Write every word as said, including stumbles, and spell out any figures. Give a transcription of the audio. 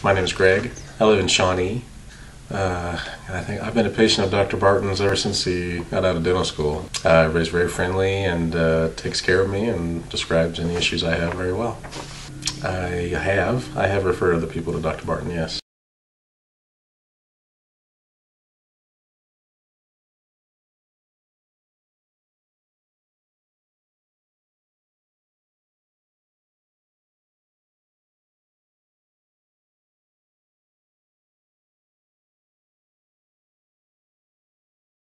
My name is Greg. I live in Shawnee. Uh, and I think I've been a patient of Doctor Barton's ever since he got out of dental school. Uh, everybody's very friendly and uh, takes care of me and describes any issues I have very well. I have. I have referred other people to Doctor Barton, yes.